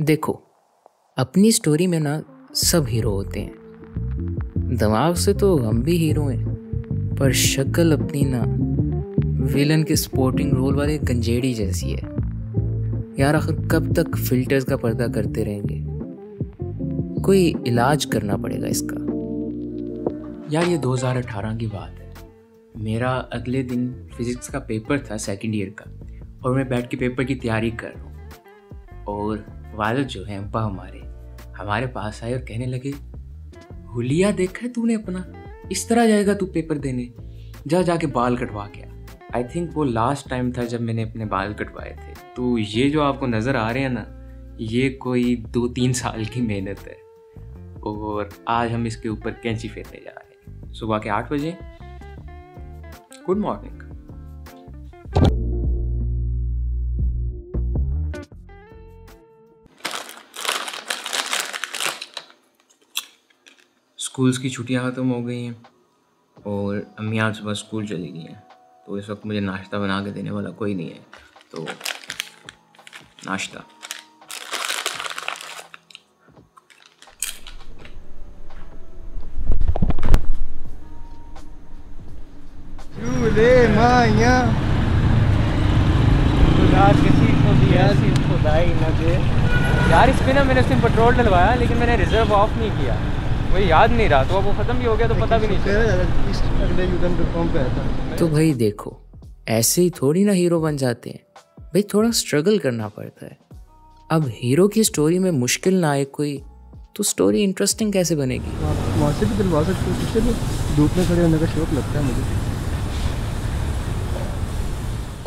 देखो, अपनी स्टोरी में ना सब हीरो होते हैं। दिमाग से तो हम भी हीरो हैं, पर शक्ल अपनी ना विलन के स्पोर्टिंग रोल वाले गंजेड़ी जैसी है यार। आखिर कब तक फिल्टर्स का पर्दा करते रहेंगे? कोई इलाज करना पड़ेगा इसका यार। ये 2018 की बात है। मेरा अगले दिन फिज़िक्स का पेपर था, सेकंड ईयर का, और मैं बैठ के पेपर की तैयारी कर रहा हूँ। और वालद जो हैं अब्बा हमारे पास आए और कहने लगे, हुलिया देखा है तूने अपना? इस तरह जाएगा तू पेपर देने? जाके बाल कटवा के। आई थिंक वो लास्ट टाइम था जब मैंने अपने बाल कटवाए थे। तो ये जो आपको नज़र आ रहे हैं ना, ये कोई 2-3 साल की मेहनत है। और आज हम इसके ऊपर कैंची फेरने जा रहे हैं सुबह के 8 बजे। Good morning. स्कूल्स की छुट्टियां ख़त्म हो गई हैं और अम्मी आज सुबह स्कूल चली गई हैं, तो इस वक्त मुझे नाश्ता बना के देने वाला कोई नहीं है। तो नाश्ता यार, इस पे ना मैंने उस दिन पेट्रोल डलवाया, लेकिन मैंने रिजर्व ऑफ नहीं किया। मुझे याद नहीं रहा, तो अब वो ख़त्म भी हो गया तो पता भी नहीं। तो भाई देखो, ऐसे ही थोड़ी ना हीरो बन जाते हैं भाई, थोड़ा स्ट्रगल करना पड़ता है। अब हीरो की स्टोरी में मुश्किल ना आए कोई, तो स्टोरी इंटरेस्टिंग कैसे बनेगी? वहाँ से भी दिलवा सकते हो, धूप में खड़े होने का शौक लगता है मुझे।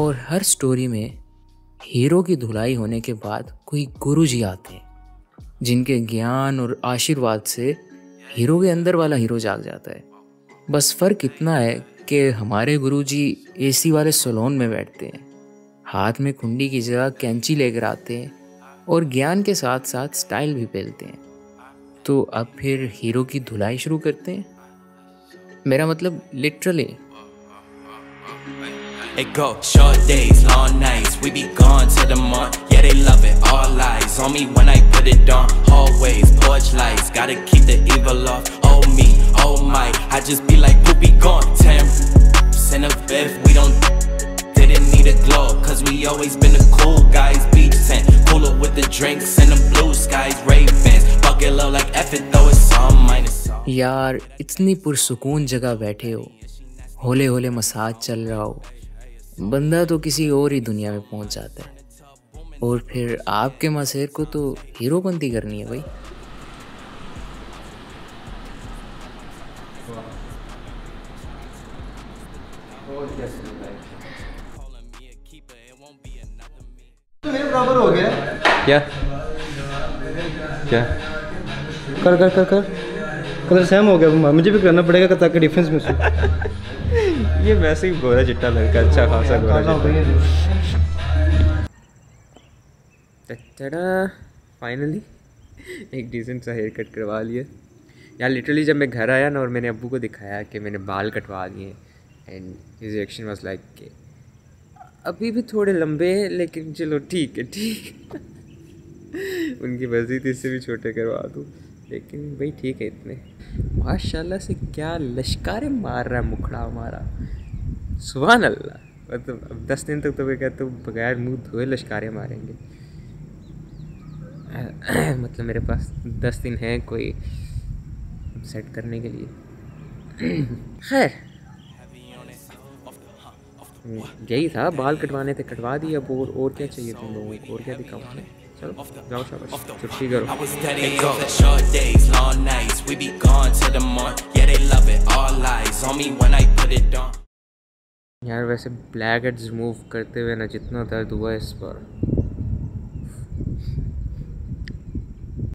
और हर स्टोरी में हीरो की धुलाई होने के बाद कोई गुरुजी आते हैं, जिनके ज्ञान और आशीर्वाद से हीरो के अंदर वाला हीरो जाग जाता है। बस फ़र्क इतना है कि हमारे गुरुजी एसी वाले सैलून में बैठते हैं, हाथ में कुंडी की जगह कैंची लेकर आते हैं और ज्ञान के साथ साथ स्टाइल भी पहनते हैं। तो अब फिर हीरो की धुलाई शुरू करते हैं। मेरा मतलब literally. It go short days, long nights, we be gone till the morn. Yeah, they love it, all lies on me when I put it on. Hallways, porch lights, gotta keep the evil off. Oh me, oh my, I just be like poopy gone. 10% of if we don't didn't need a glow, cause we always been the cool guys. Beach tent, pull up with the drinks and the blue skies, Ravens. Fuck it low like F it though it's all minus. यार इतनी पुरसुकून जगह बैठे हो, होले होले massage चल रहा हो, बंदा तो किसी और ही दुनिया में पहुंच जाता है। और फिर आपके मसेर को तो हीरोपंती करनी है भाई। मेरे बराबर हो गया क्या? क्या कर कर कर कर कलर सेम हो गया, मुझे भी करना पड़ेगा ताकि डिफरेंस में। ये वैसे ही गोरा चिट्टा लड़का, अच्छा खासा गोरा। फाइनली एक डिसेंट सा हेयर कट करवा लिया यार। लिटरली जब मैं घर आया ना और मैंने अब्बू को दिखाया कि मैंने बाल कटवा दिए, and his reaction was like के अभी भी थोड़े लंबे हैं, लेकिन चलो ठीक है ठीक। उनकी मर्जी थी इससे भी छोटे करवा दूँ, लेकिन भाई ठीक है इतने। माशाल्लाह से क्या लश्कारे मार रहा है मुखड़ा हमारा, सुभान अल्लाह। मतलब अब 10 दिन तक तो मैं कहता हूँ बगैर मुंह धोए लश्कारे मारेंगे। मतलब मेरे पास 10 दिन हैं कोई सेट करने के लिए। खैर यही था, बाल कटवाने थे कटवा दिए। अब और क्या चाहिए तुम लोगों को? और क्या दिखाऊँ? यार वैसे ब्लैक हेड्स रिमूव करते हुए ना जितना दर्द हुआ इस पर,